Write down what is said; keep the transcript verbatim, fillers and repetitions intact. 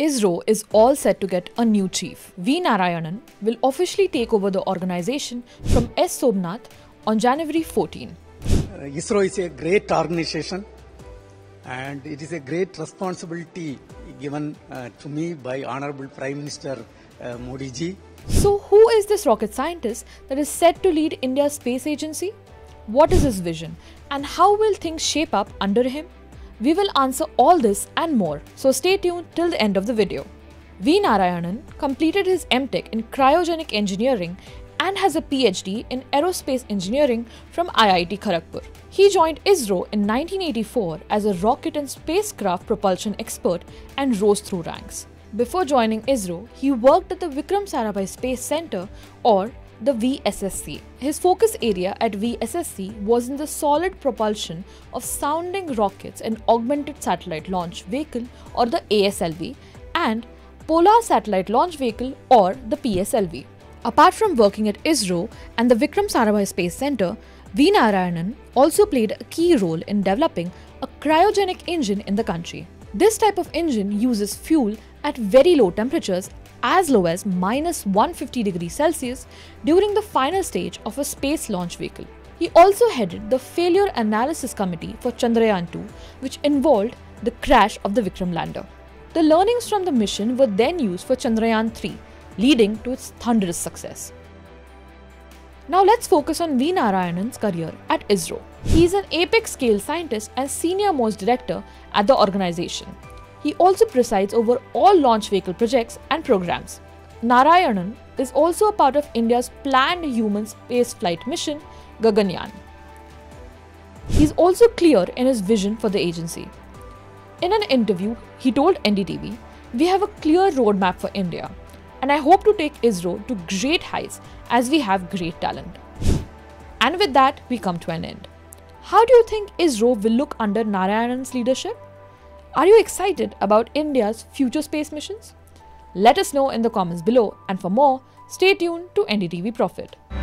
ISRO is all set to get a new chief. V Narayanan will officially take over the organisation from S Somnath on January fourteenth. Uh, ISRO is a great organisation and it is a great responsibility given uh, to me by Honourable Prime Minister uh, Modi ji. So who is this rocket scientist that is set to lead India's space agency? What is his vision and how will things shape up under him? We will answer all this and more, so stay tuned till the end of the video. V Narayanan completed his M Tech in Cryogenic Engineering and has a P H D in Aerospace Engineering from I I T Kharagpur. He joined ISRO in nineteen eighty-four as a rocket and spacecraft propulsion expert and rose through ranks. Before joining ISRO, he worked at the Vikram Sarabhai Space Centre or the V S S C. His focus area at V S S C was in the solid propulsion of sounding rockets and augmented satellite launch vehicle or the A S L V and polar satellite launch vehicle or the P S L V. Apart from working at ISRO and the Vikram Sarabhai Space Centre, V Narayanan also played a key role in developing a cryogenic engine in the country. This type of engine uses fuel at very low temperatures, as low as minus one hundred fifty degrees Celsius, during the final stage of a space launch vehicle. He also headed the Failure Analysis Committee for Chandrayaan two, which involved the crash of the Vikram lander. The learnings from the mission were then used for Chandrayaan three, leading to its thunderous success. Now let's focus on V Narayanan's career at ISRO. He is an apex-scale scientist and senior-most director at the organization. He also presides over all launch vehicle projects and programs. Narayanan is also a part of India's planned human spaceflight mission, Gaganyaan. He is also clear in his vision for the agency. In an interview, he told N D T V, "We have a clear roadmap for India, and I hope to take ISRO to great heights as we have great talent." And with that, we come to an end. How do you think ISRO will look under Narayanan's leadership? Are you excited about India's future space missions? Let us know in the comments below, and for more, stay tuned to N D T V Profit.